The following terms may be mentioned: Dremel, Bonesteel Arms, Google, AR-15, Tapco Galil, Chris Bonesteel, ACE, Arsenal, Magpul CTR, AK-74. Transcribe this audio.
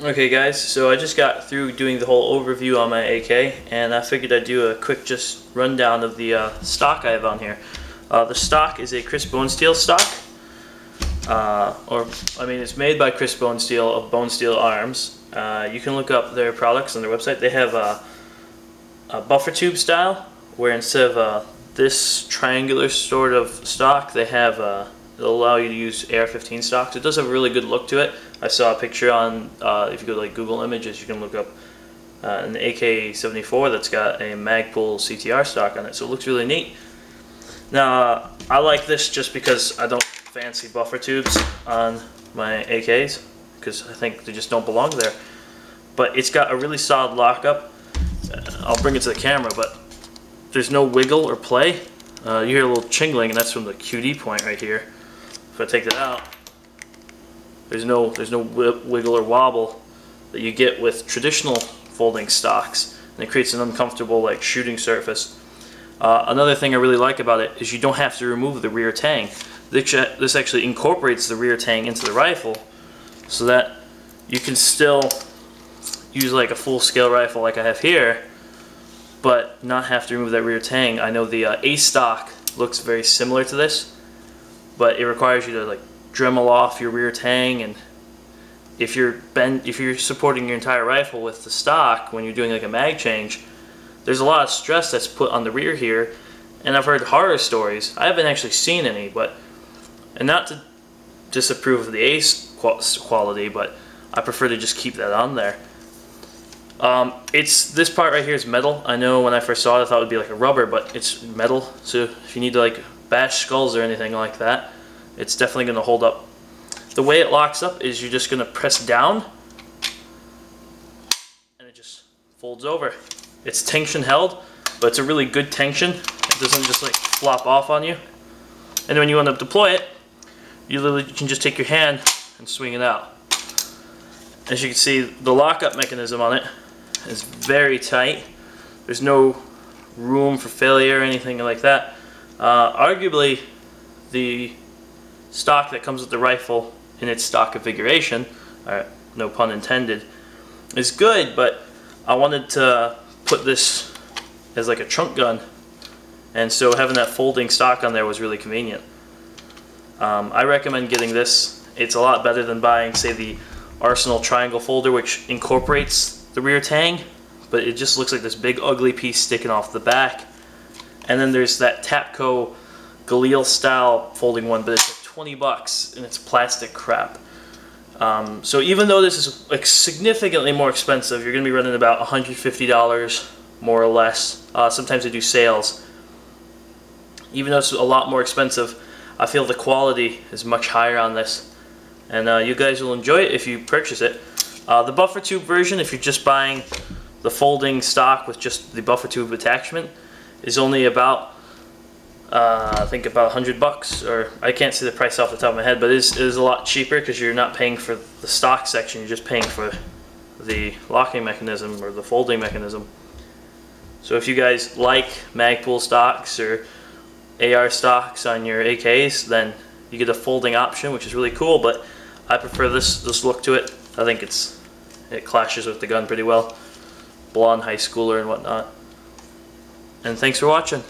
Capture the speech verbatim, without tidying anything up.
Okay guys, so I just got through doing the whole overview on my A K, and I figured I'd do a quick just rundown of the uh, stock I have on here. Uh, the stock is a Chris Bonesteel stock, uh, or I mean it's made by Chris Bonesteel of Bonesteel Arms. Uh, you can look up their products on their website. They have a, a buffer tube style, where instead of uh, this triangular sort of stock, they have uh, it'll allow you to use A R fifteen stocks. It does have a really good look to it. I saw a picture on, uh, if you go to like Google Images, you can look up uh, an A K seventy-four that's got a Magpul C T R stock on it, so it looks really neat. Now, uh, I like this just because I don't fancy buffer tubes on my A Ks, because I think they just don't belong there. But it's got a really solid lockup. I'll bring it to the camera, but there's no wiggle or play. Uh, you hear a little chingling, and that's from the Q D point right here. If I take that out, there's no there's no wiggle or wobble that you get with traditional folding stocks, and it creates an uncomfortable like shooting surface. Uh, another thing I really like about it is you don't have to remove the rear tang. This actually incorporates the rear tang into the rifle, so that you can still use like a full-scale rifle like I have here, but not have to remove that rear tang. I know the uh, ACE stock looks very similar to this, but it requires you to like Dremel off your rear tang, and if you're bend, if you're supporting your entire rifle with the stock when you're doing like a mag change, there's a lot of stress that's put on the rear here, and I've heard horror stories. I haven't actually seen any, but and not to disapprove of the ACE quality, but I prefer to just keep that on there. Um, it's this part right here is metal. I know when I first saw it, I thought it would be like a rubber, but it's metal. So if you need to like bash skulls or anything like that, it's definitely going to hold up. The way it locks up is you're just going to press down, and it just folds over. It's tension held, but it's a really good tension. It doesn't just like flop off on you. And when you want to deploy it, you literally can just take your hand and swing it out. As you can see, the lockup mechanism on it is very tight. There's no room for failure or anything like that. Uh, arguably, the stock that comes with the rifle in its stock configuration, uh, no pun intended, is good, but I wanted to put this as like a trunk gun, and so having that folding stock on there was really convenient. Um, I recommend getting this. It's a lot better than buying, say, the Arsenal triangle folder, which incorporates the rear tang, but it just looks like this big ugly piece sticking off the back. And then there's that Tapco Galil style folding one, but it's like twenty bucks, and it's plastic crap. Um, so even though this is like significantly more expensive, you're going to be running about one hundred fifty dollars more or less. Uh, sometimes they do sales. Even though it's a lot more expensive, I feel the quality is much higher on this. And uh, you guys will enjoy it if you purchase it. Uh, the buffer tube version, if you're just buying the folding stock with just the buffer tube attachment, is only about, uh, I think about a hundred bucks, or I can't see the price off the top of my head, but it is, it is a lot cheaper because you're not paying for the stock section, you're just paying for the locking mechanism or the folding mechanism. So if you guys like Magpul stocks or A R stocks on your A Ks, then you get a folding option, which is really cool, but I prefer this this look to it. I think it's it clashes with the gun pretty well. Blonde high schooler and whatnot. And thanks for watching.